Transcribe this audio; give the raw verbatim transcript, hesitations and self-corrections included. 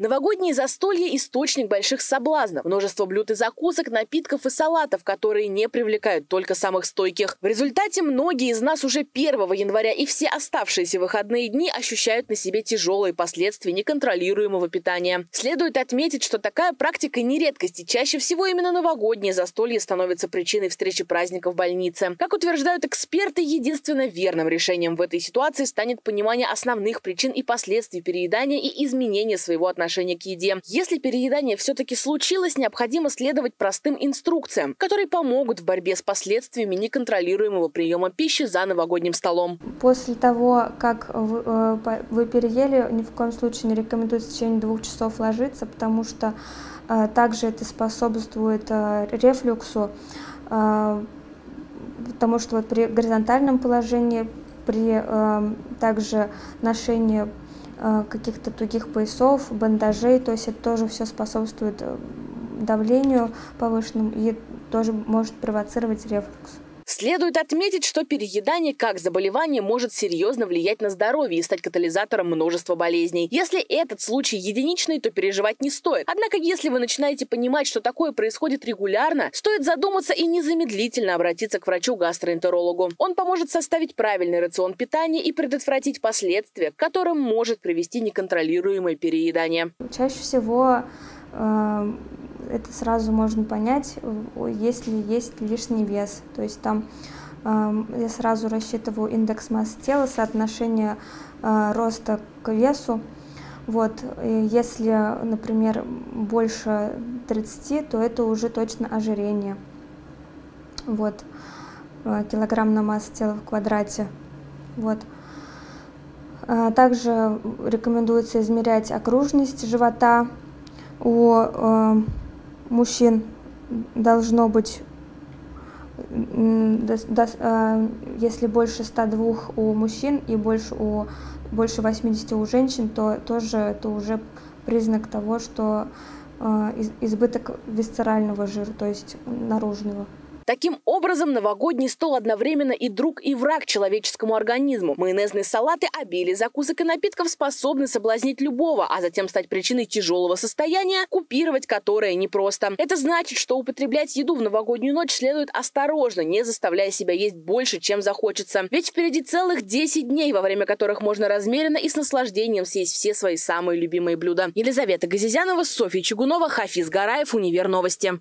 Новогодние застолья – источник больших соблазнов. Множество блюд и закусок, напитков и салатов, которые не привлекают только самых стойких. В результате многие из нас уже первого января и все оставшиеся выходные дни ощущают на себе тяжелые последствия неконтролируемого питания. Следует отметить, что такая практика не редкость, и чаще всего именно новогодние застолья становятся причиной встречи праздника в больнице. Как утверждают эксперты, единственно верным решением в этой ситуации станет понимание основных причин и последствий переедания и изменения своего отношения к еде. Если переедание все-таки случилось, необходимо следовать простым инструкциям, которые помогут в борьбе с последствиями неконтролируемого приема пищи за новогодним столом. После того, как вы, вы переели, ни в коем случае не рекомендуется в течение двух часов ложиться, потому что а, также это способствует а, рефлюксу, а, потому что вот при горизонтальном положении, при а, также ношении каких-то тугих поясов, бандажей, то есть это тоже все способствует давлению повышенному и тоже может провоцировать рефлюкс. Следует отметить, что переедание как заболевание может серьезно влиять на здоровье и стать катализатором множества болезней. Если этот случай единичный, то переживать не стоит. Однако, если вы начинаете понимать, что такое происходит регулярно, стоит задуматься и незамедлительно обратиться к врачу-гастроэнтерологу. Он поможет составить правильный рацион питания и предотвратить последствия, к которым может привести неконтролируемое переедание. Чаще всего э это сразу можно понять, если есть лишний вес. То есть там э, я сразу рассчитываю индекс массы тела, соотношение э, роста к весу. Вот. И если, например, больше тридцати, то это уже точно ожирение. Вот. Килограмм на массу тела в квадрате. Вот. А также рекомендуется измерять окружность живота. У э, мужчин должно быть, до, до, э, если больше ста двух у мужчин и больше, у, больше восьмидесяти у женщин, то тоже это уже признак того, что э, из, избыток висцерального жира, то есть наружного. Таким образом, новогодний стол одновременно и друг, и враг человеческому организму. Майонезные салаты, обилие закусок и напитков способны соблазнить любого, а затем стать причиной тяжелого состояния, купировать которое непросто. Это значит, что употреблять еду в новогоднюю ночь следует осторожно, не заставляя себя есть больше, чем захочется. Ведь впереди целых десять дней, во время которых можно размеренно и с наслаждением съесть все свои самые любимые блюда. Елизавета Газизянова, Софья Чугунова, Хафиз Гараев, Универ Новости.